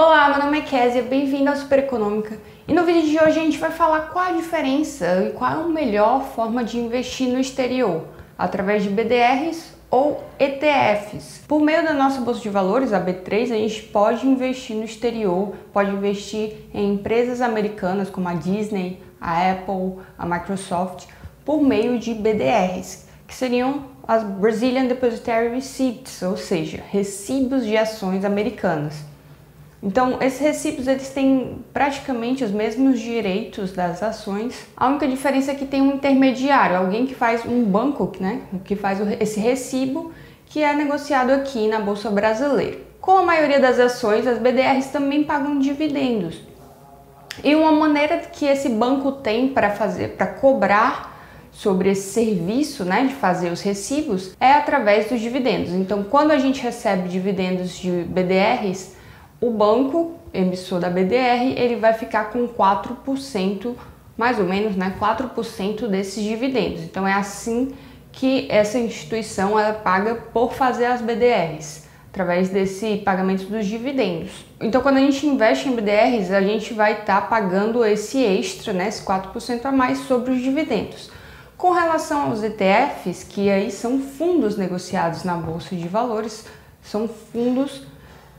Olá, meu nome é Késia, bem-vindo ao Super Econômica. E no vídeo de hoje a gente vai falar qual a diferença e qual é a melhor forma de investir no exterior, através de BDRs ou ETFs. Por meio da nossa bolsa de valores, a B3, a gente pode investir no exterior, pode investir em empresas americanas como a Disney, a Apple, a Microsoft, por meio de BDRs, que seriam as Brazilian Depositary Receipts, ou seja, recibos de ações americanas. Então, esses recibos eles têm praticamente os mesmos direitos das ações. A única diferença é que tem um intermediário, alguém que faz um banco, né, que faz esse recibo que é negociado aqui na Bolsa Brasileira. Como a maioria das ações, as BDRs também pagam dividendos. E uma maneira que esse banco tem para cobrar sobre esse serviço, né, de fazer os recibos, é através dos dividendos. Então, quando a gente recebe dividendos de BDRs, o banco emissor da BDR, ele vai ficar com 4%, mais ou menos, né, 4% desses dividendos. Então é assim que essa instituição ela paga por fazer as BDRs, através desse pagamento dos dividendos. Então quando a gente investe em BDRs, a gente vai estar pagando esse extra, né, esse 4% a mais sobre os dividendos. Com relação aos ETFs, que aí são fundos negociados na Bolsa de Valores, são fundos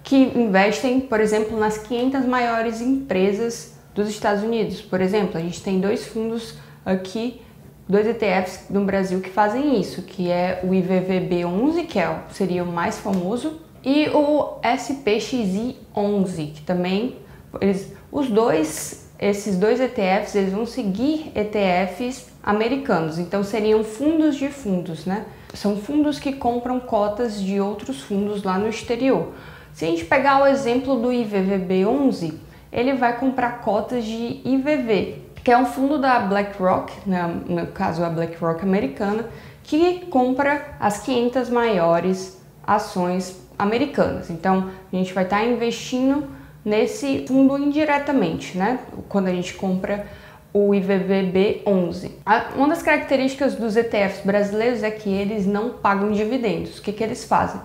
que investem, por exemplo, nas 500 maiores empresas dos Estados Unidos. Por exemplo, a gente tem dois fundos aqui, dois ETFs no Brasil que fazem isso, que é o IVVB11, que seria o mais famoso, e o SPXI11, que também, esses dois ETFs, eles vão seguir ETFs americanos, então seriam fundos de fundos, né? São fundos que compram cotas de outros fundos lá no exterior. Se a gente pegar o exemplo do IVVB11, ele vai comprar cotas de IVV, que é um fundo da BlackRock, no caso a BlackRock americana, que compra as 500 maiores ações americanas. Então a gente vai estar investindo nesse fundo indiretamente, né, quando a gente compra o IVVB11. Uma das características dos ETFs brasileiros é que eles não pagam dividendos. O que eles fazem?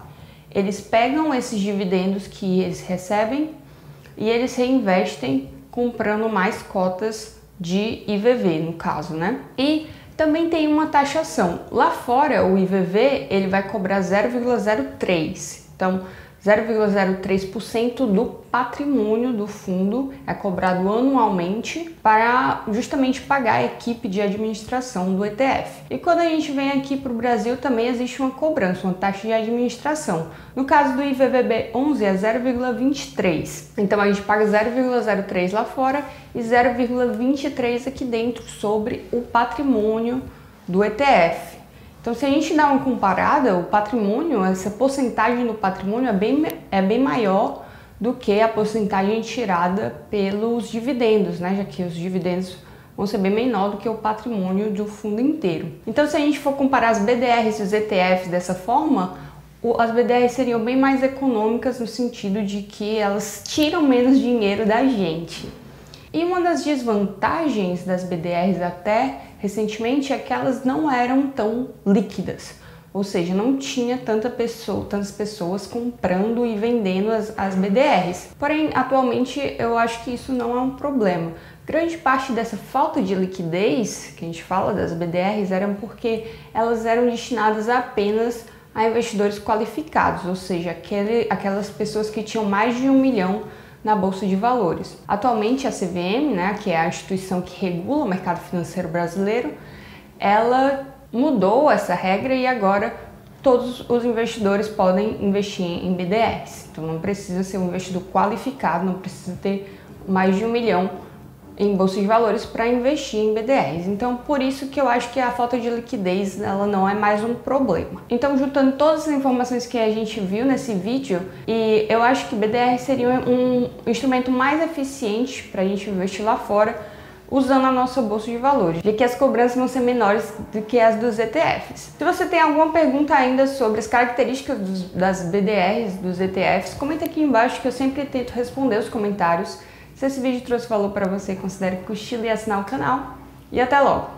Eles pegam esses dividendos que eles recebem e eles reinvestem comprando mais cotas de IVV, no caso, né? E também tem uma taxação. Lá fora, o IVV ele vai cobrar 0,03%. Então, 0,03% do patrimônio do fundo é cobrado anualmente para justamente pagar a equipe de administração do ETF. E quando a gente vem aqui para o Brasil também existe uma cobrança, uma taxa de administração. No caso do IVVB11 é 0,23%. Então a gente paga 0,03% lá fora e 0,23% aqui dentro sobre o patrimônio do ETF. Então, se a gente dá uma comparada, o patrimônio, essa porcentagem do patrimônio é bem maior do que a porcentagem tirada pelos dividendos, né? Já que os dividendos vão ser bem menor do que o patrimônio do fundo inteiro. Então, se a gente for comparar as BDRs e os ETFs dessa forma, as BDRs seriam bem mais econômicas no sentido de que elas tiram menos dinheiro da gente. E uma das desvantagens das BDRs até recentemente é que elas não eram tão líquidas, ou seja, não tinha tantas pessoas comprando e vendendo as BDRs. Porém, atualmente eu acho que isso não é um problema. Grande parte dessa falta de liquidez que a gente fala das BDRs eram porque elas eram destinadas apenas a investidores qualificados, ou seja, aquelas pessoas que tinham mais de 1 milhão na Bolsa de Valores. Atualmente a CVM, né, que é a instituição que regula o mercado financeiro brasileiro, ela mudou essa regra e agora todos os investidores podem investir em BDRs. Então não precisa ser um investidor qualificado, não precisa ter mais de 1 milhão em Bolsa de Valores para investir em BDRs. Então por isso que eu acho que a falta de liquidez ela não é mais um problema. Então juntando todas as informações que a gente viu nesse vídeo, e eu acho que BDR seria um instrumento mais eficiente para a gente investir lá fora usando a nossa Bolsa de Valores, já que as cobranças vão ser menores do que as dos ETFs. Se você tem alguma pergunta ainda sobre as características das BDRs, dos ETFs, comenta aqui embaixo que eu sempre tento responder os comentários. Se esse vídeo trouxe valor para você, considere curtir e assinar o canal. E até logo!